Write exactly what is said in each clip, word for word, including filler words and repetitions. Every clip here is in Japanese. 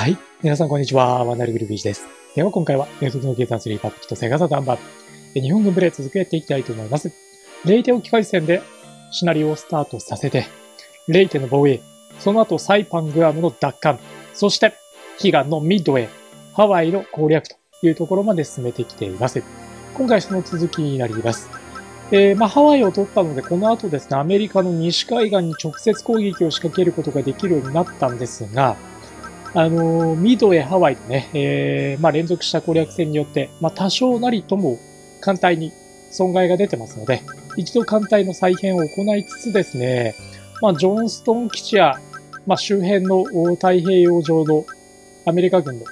はい。皆さん、こんにちは。ワンダルグルビーチです。では、今回は、伝説の計算スリーパップ機とセガサターン版、日本軍プレイ続けていきたいと思います。れいてん置き換え戦で、シナリオをスタートさせて、れいてんの防衛、その後、サイパングアムの奪還、そして、悲願のミッドウェイ、ハワイの攻略というところまで進めてきています。今回、その続きになります。えー、まあ、ハワイを取ったので、この後ですね、アメリカの西海岸に直接攻撃を仕掛けることができるようになったんですが、あのー、ミドウェイ、ハワイとね、えー、まあ、連続した攻略戦によって、まあ、多少なりとも艦隊に損害が出てますので、一度艦隊の再編を行いつつですね、まあ、ジョンストン基地や、まあ、周辺の太平洋上のアメリカ軍の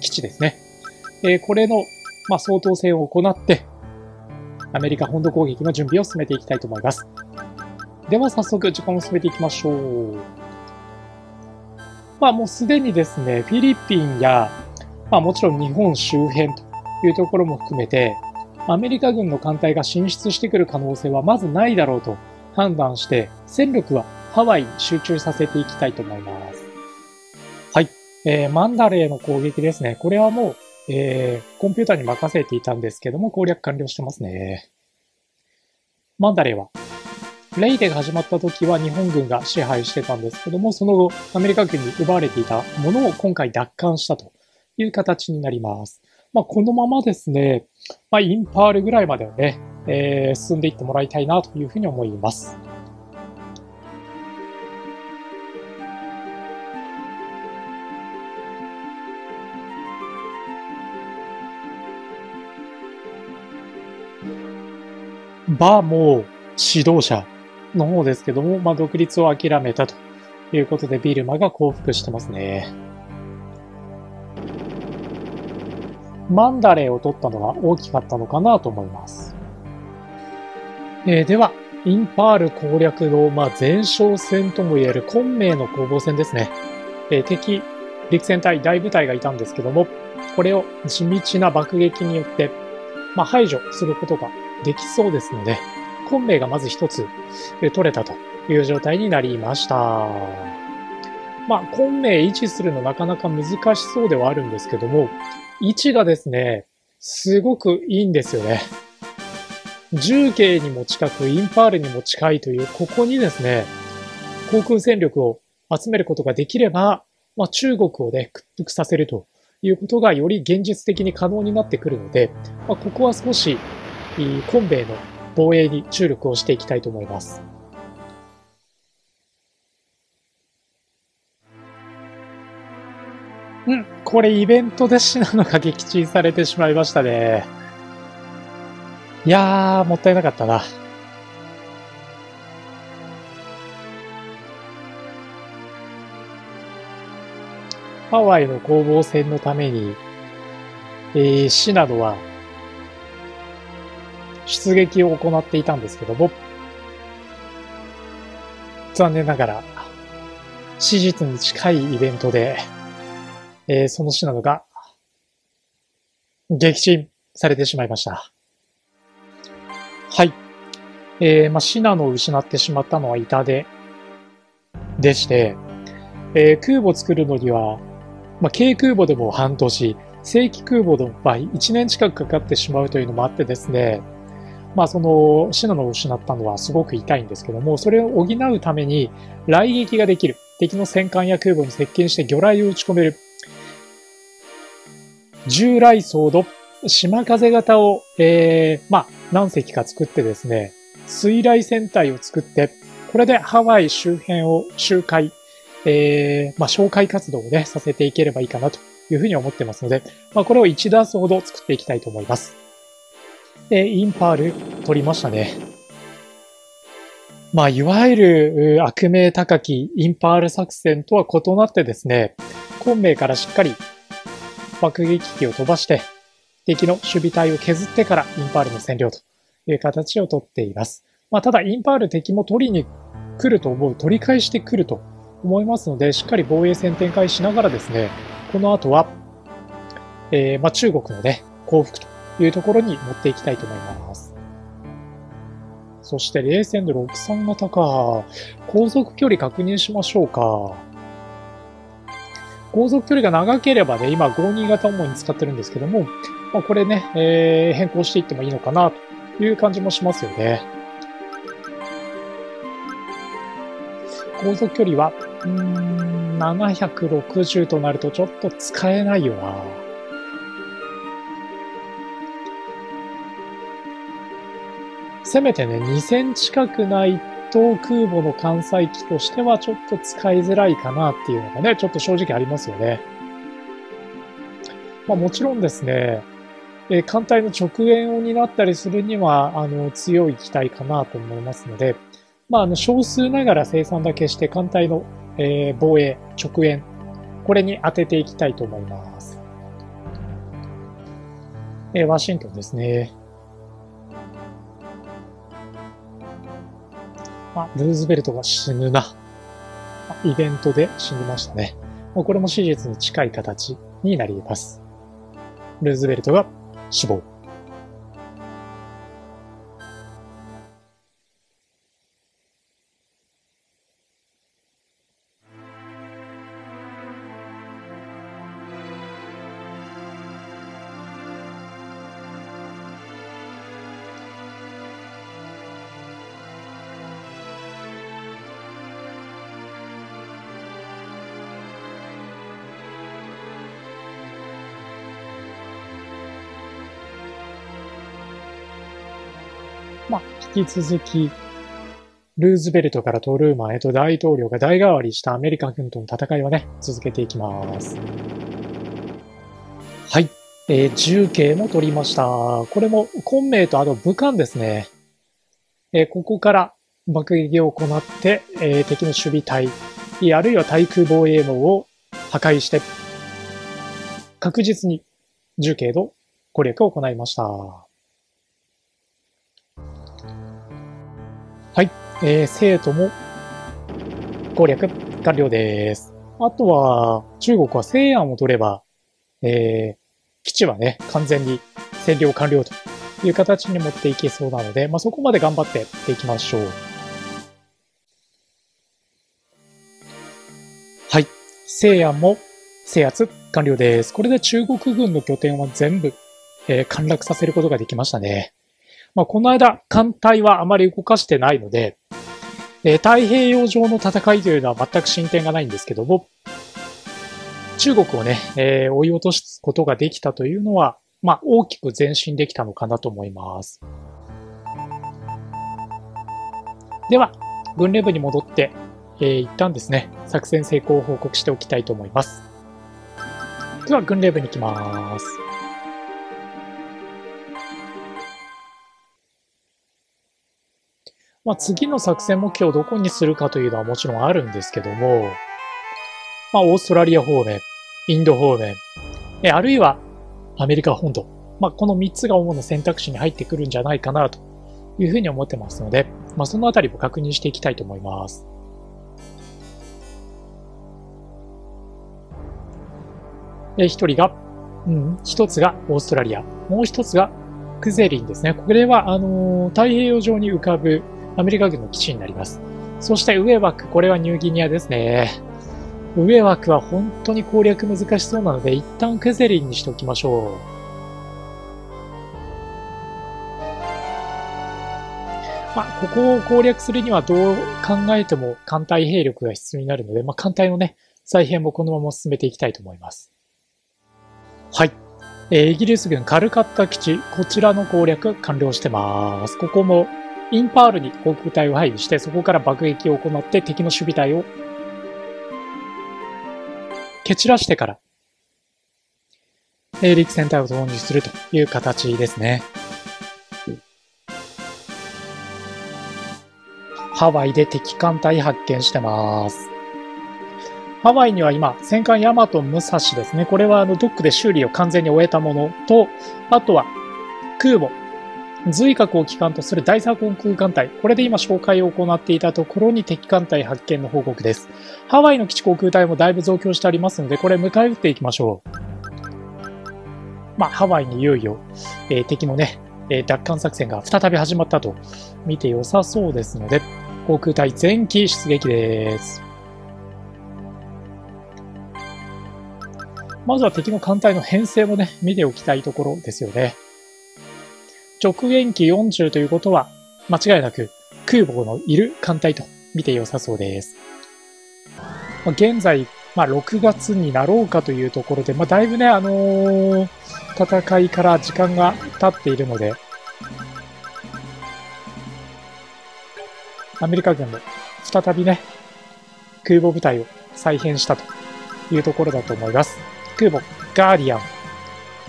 基地ですね、えー、これの、まあ、掃討戦を行って、アメリカ本土攻撃の準備を進めていきたいと思います。では早速時間を進めていきましょう。まあもうすでにですね、フィリピンや、まあもちろん日本周辺というところも含めて、アメリカ軍の艦隊が進出してくる可能性はまずないだろうと判断して、戦力はハワイに集中させていきたいと思います。はい。えー、マンダレーの攻撃ですね。これはもう、えー、コンピューターに任せていたんですけども、攻略完了してますね。マンダレーは、レイデが始まった時は日本軍が支配してたんですけども、その後、アメリカ軍に奪われていたものを今回奪還したという形になります。まあ、このままですね、まあ、インパールぐらいまではね、えー、進んでいってもらいたいなというふうに思います。バモー指導者の方ですけども、まあ、独立を諦めたということで、ビルマが降伏してますね。マンダレーを取ったのは大きかったのかなと思います。えー、では、インパール攻略の、まあ、前哨戦ともいえる昆明の攻防戦ですね。えー、敵、陸戦隊大部隊がいたんですけども、これを地道な爆撃によって、まあ、排除することができそうですので、昆明がまず一つ取れたという状態になりました。まあ、昆明維持するのなかなか難しそうではあるんですけども、位置がですね、すごくいいんですよね。重慶にも近く、インパールにも近いという、ここにですね、航空戦力を集めることができれば、まあ、中国をね、屈服させるということがより現実的に可能になってくるので、まあ、ここは少し昆明の防衛に注力をしていきたいと思います。うん、これイベントでシナノが撃沈されてしまいましたね。いやー、もったいなかったな。ハワイの攻防戦のために、えー、シナノは、出撃を行っていたんですけども、残念ながら、史実に近いイベントで、えー、そのシナノが、撃沈されてしまいました。はい。えー、まあ、シナノを失ってしまったのは痛手でして、えー、空母を作るのには、まあ、軽空母でも半年、正規空母の場合、いちねん近くかかってしまうというのもあってですね、まあその、シナノを失ったのはすごく痛いんですけども、それを補うために、雷撃ができる。敵の戦艦や空母に接近して魚雷を撃ち込める。従来層の島風型を、えー、まあ、何隻か作ってですね、水雷戦隊を作って、これでハワイ周辺を周回、えー、まあ、紹介活動をね、させていければいいかなというふうに思ってますので、まあ、これをいちダースほど作っていきたいと思います。で、インパール取りましたね。まあ、いわゆる悪名高きインパール作戦とは異なってですね、昆明からしっかり爆撃機を飛ばして、敵の守備隊を削ってからインパールの占領という形をとっています。まあ、ただインパール敵も取りに来ると思う、取り返してくると思いますので、しっかり防衛戦展開しながらですね、この後は、えー、まあ、中国のね、降伏というところに持っていきたいと思います。そして、冷戦のろくじゅうさん型か。航続距離確認しましょうか。航続距離が長ければね、今ごじゅうに型主に使ってるんですけども、まあ、これね、えー、変更していってもいいのかなという感じもしますよね。航続距離は、うーん、ななひゃくろくじゅうとなるとちょっと使えないよな。せめてね、にせん近くないと空母の艦載機としてはちょっと使いづらいかなっていうのがね、ちょっと正直ありますよね。まあもちろんですね、えー、艦隊の直縁を担ったりするには、あの、強い機体かなと思いますので、まあ、あの少数ながら生産だけして艦隊の、えー、防衛、直縁、これに当てていきたいと思います。えー、ワシントンですね。あ、ルーズベルトが死ぬな。イベントで死にましたね。これも史実に近い形になります。ルーズベルトが死亡。まあ、引き続き、ルーズベルトからトルーマンへと大統領が代替わりしたアメリカ軍との戦いはね、続けていきます。はい。えー、重慶も取りました。これも、昆明とあと武漢ですね。えー、ここから爆撃を行って、えー、敵の守備隊、あるいは対空防衛網を破壊して、確実に重慶の攻略を行いました。はい。えー、成都も攻略完了です。あとは、中国は西安を取れば、えー、基地はね、完全に占領完了という形に持っていけそうなので、まあ、そこまで頑張っていきましょう。はい。西安も制圧完了です。これで中国軍の拠点は全部、えー、陥落させることができましたね。まあ、この間、艦隊はあまり動かしてないので、えー、太平洋上の戦いというのは全く進展がないんですけども、中国をね、えー、追い落とすことができたというのは、まあ、大きく前進できたのかなと思います。では、軍令部に戻って、えー、一旦ですね、作戦成功を報告しておきたいと思います。では、軍令部に行きます。まあ次の作戦目標をどこにするかというのはもちろんあるんですけども、まあオーストラリア方面、インド方面、えあるいはアメリカ本土、まあこのみっつが主な選択肢に入ってくるんじゃないかなというふうに思ってますので、まあそのあたりも確認していきたいと思います。で、一人が、うん、一つがオーストラリア、もう一つがクゼリンですね。これはあのー、太平洋上に浮かぶアメリカ軍の基地になります。そしてウェワク、これはニューギニアですね。ウェワクは本当に攻略難しそうなので、一旦クゼリンにしておきましょう。まあ、ここを攻略するにはどう考えても艦隊兵力が必要になるので、まあ、艦隊のね、再編もこのまま進めていきたいと思います。はい。えー、イギリス軍カルカッタ基地、こちらの攻略完了してます。ここもインパールに航空隊を配備して、そこから爆撃を行って敵の守備隊を蹴散らしてから、えー、陸戦隊を投入するという形ですね。ハワイで敵艦隊発見してます。ハワイには今、戦艦ヤマト武蔵ですね。これはあのドックで修理を完全に終えたものと、あとは空母、髄核を旗艦とする第三空艦隊。これで今紹介を行っていたところに敵艦隊発見の報告です。ハワイの基地航空隊もだいぶ増強してありますので、これ迎え撃っていきましょう。まあ、ハワイにいよいよ、えー、敵のね、えー、奪還作戦が再び始まったと見て良さそうですので、航空隊全機出撃です。まずは敵の艦隊の編成もね、見ておきたいところですよね。直撃機よんじゅうということは、間違いなく空母のいる艦隊と見て良さそうです。現在、まあ、ろくがつになろうかというところで、まあ、だいぶね、あのー、戦いから時間が経っているので、アメリカ軍も再びね、空母部隊を再編したというところだと思います。空母、ガーディアン。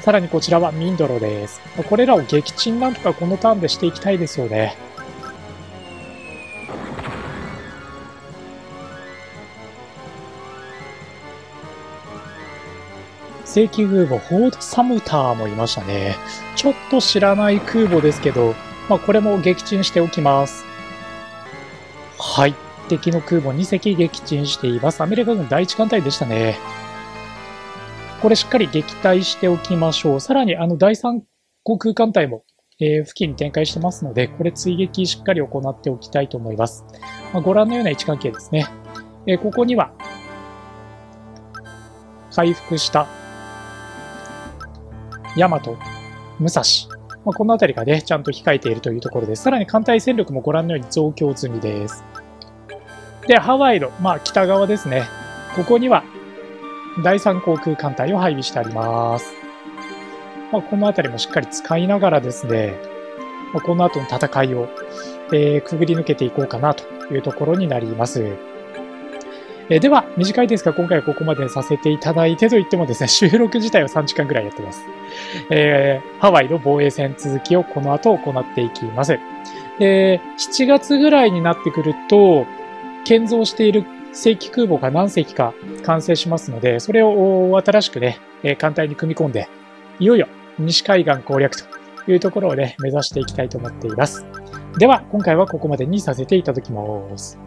さらにこちらはミンドロです。これらを撃沈なんとかこのターンでしていきたいですよね。正規空母、フォード・サムターもいましたね。ちょっと知らない空母ですけど、まあ、これも撃沈しておきます。はい。敵の空母に隻撃沈しています。アメリカ軍だいいち艦隊でしたね。これしっかり撃退しておきましょう。さらにあのだいさん航空艦隊も、えー、付近に展開してますので、これ追撃しっかり行っておきたいと思います。まあ、ご覧のような位置関係ですね。えー、ここには、回復したヤマト、武蔵。まあ、このあたりがね、ちゃんと控えているというところです。さらに艦隊戦力もご覧のように増強済みです。で、ハワイの、まあ、北側ですね。ここには、だいさん航空艦隊を配備してあります。まあ、このあたりもしっかり使いながらですね、まあ、この後の戦いを、えー、くぐり抜けていこうかなというところになります。えー、では、短いですが、今回はここまでさせていただいてと言ってもですね、収録自体はさんじかんぐらいやってます。えー、ハワイの防衛戦続きをこの後行っていきます。えー、しちがつぐらいになってくると、建造している正規空母が何隻か完成しますので、それを新しくね、艦隊に組み込んで、いよいよ西海岸攻略というところをね、目指していきたいと思っています。では、今回はここまでにさせていただきます。